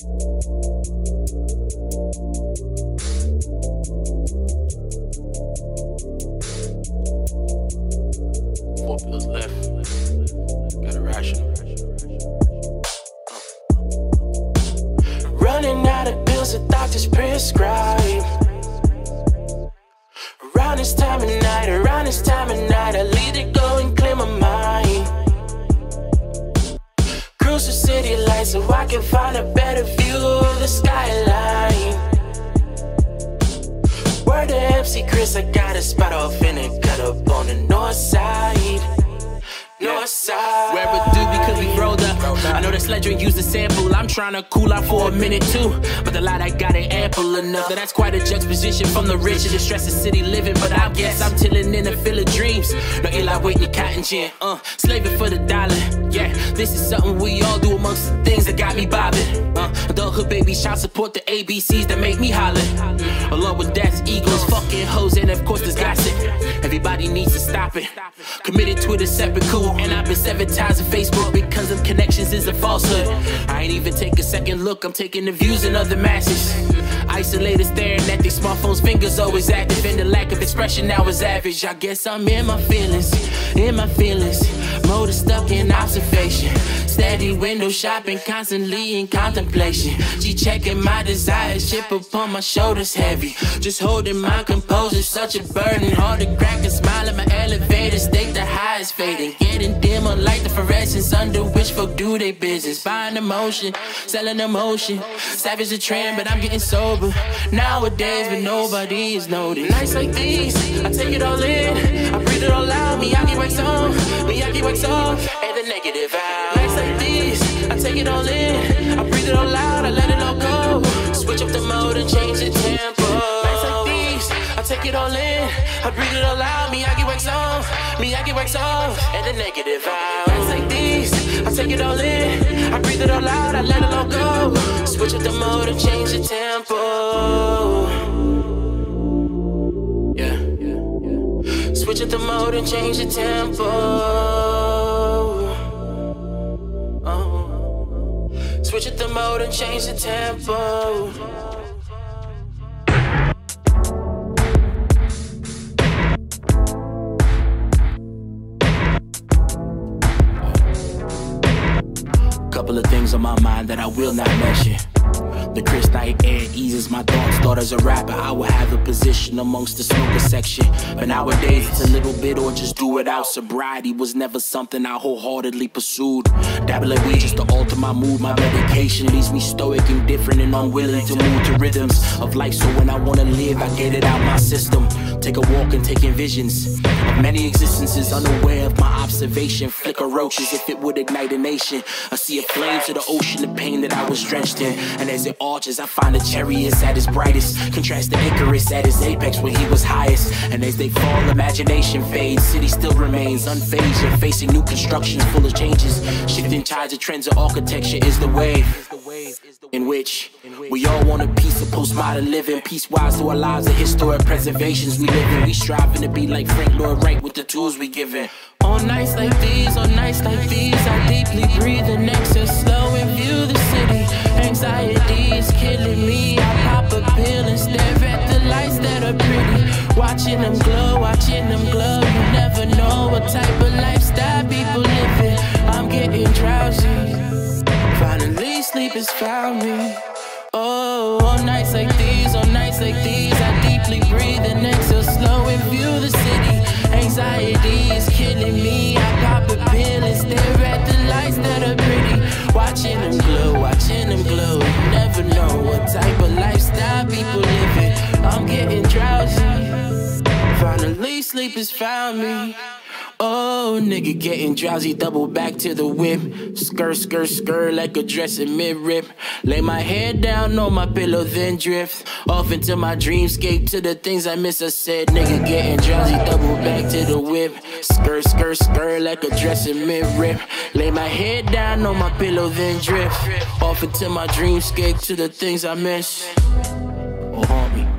4 pills left. Got a rational. Running out of pills that doctors prescribe. Around this time of night, around this time of night, I leave to go and clear my mind. Cruise the city lights so I can find a better view of the skyline. Word to MC Chris, I got a spot off in and cut up on the north side. North side. Where it do because we rolled up. I know this legend used a sample. I'm trying to cool out for a minute too, but the light I got ain't ample enough. Now that's quite a juxtaposition from the rich and the stress of city living. But I guess I'm tilling in a field of dreams. No Eli Whitney cotton gin, slaving for the dollar. Yeah, this is something we all do amongst the things that got me bobbing. Adulthood baby child support, the ABCs that make me holler. Along with that's egos, fucking hoes, and of course there's gossip. Everybody needs to stop it. Committed to it, a separate cool. And I've been 7 times on Facebook because of connections is a falsehood. I ain't even take a second look, I'm taking the views and other masses. Isolated staring at these smartphones, fingers always active, and the lack of expression now is average. I guess I'm in my feelings, in my feelings. Motor stuck in observation, steady window shopping, constantly in contemplation. She checking my desires, chip upon my shoulders heavy, just holding my composure, such a burden, hard to crack a smile at my elevator stake, the high is fading, getting dimmer like the fluorescence under which folk do they business, buying emotion, selling emotion, savage the trend, but I'm getting sober nowadays, but nobody is noticed. Nights like these, I take it all in, I breathe it all out. Miyagi wakes on, Miyagi wakes off, and the negative out. Nights like these, I take it all in, I breathe it all out, I let it all go. Switch up the mode and change the tempo. Nights like these, I take it all in, I breathe it all out. Miyagi wakes on, Miyagi wakes off, and the negative out. Nights like these, I take it all in, I breathe it all out, I let it all go. Switch up the mode and change the tempo. Yeah, yeah, yeah. Switch up the mode and change the tempo. Oh. Switch up the mode and change the tempo. Couple of things on my mind that I will not mention. The Chris-like air eases my thoughts. Thought as a rapper I would have a position amongst the smoker section, but nowadays it's a little bit or just do it out. Sobriety was never something I wholeheartedly pursued. Dabbling weed just to alter my mood. My medication leaves me stoic, indifferent, and unwilling to move to rhythms of life. So when I wanna live, I get it out my system. Take a walk and take in visions of many existences, unaware of my observation. Flicker roaches if it would ignite a nation. I see a flame to the ocean of pain that I was drenched in. And as it arches, I find the chariots at its brightest. Contrast the Icarus at his apex where he was highest. And as they fall, imagination fades. City still remains unfazed, yet facing new constructions full of changes. Shifting tides of trends of architecture is the wave in which we all want a piece of postmodern living. Piecewise to our lives, the historic preservations we live in. We striving to be like Frank Lloyd Wright with the tools we given. On nights like these, on nights like these, I deeply breathe and exhale slow and view the city. Anxiety is killing me. I pop a pill and stare at the lights that are pretty. Watching them glow, watching them glow. You never know what type of lifestyle people living. I'm getting drowsy. Finally, sleep has found me. Oh, on nights like these, on nights like these, I deeply breathe and exhale slow and view the city. Anxiety is killing me. I pop a pill and stare at the lights that are pretty. Watching them glow, watching them glow. You never know what type of lifestyle people living. I'm getting drowsy. Finally, sleep has found me. Oh, nigga getting drowsy, double back to the whip. Skirt, skirt, skirt like a dress in mid-rip. Lay my head down on my pillow, then drift off into my dreamscape, to the things I miss. I said, nigga getting drowsy, double back to the whip. Skirt, skirt, skirt like a dress in mid-rip. Lay my head down on my pillow, then drift off into my dreamscape, to the things I miss. Oh, homie.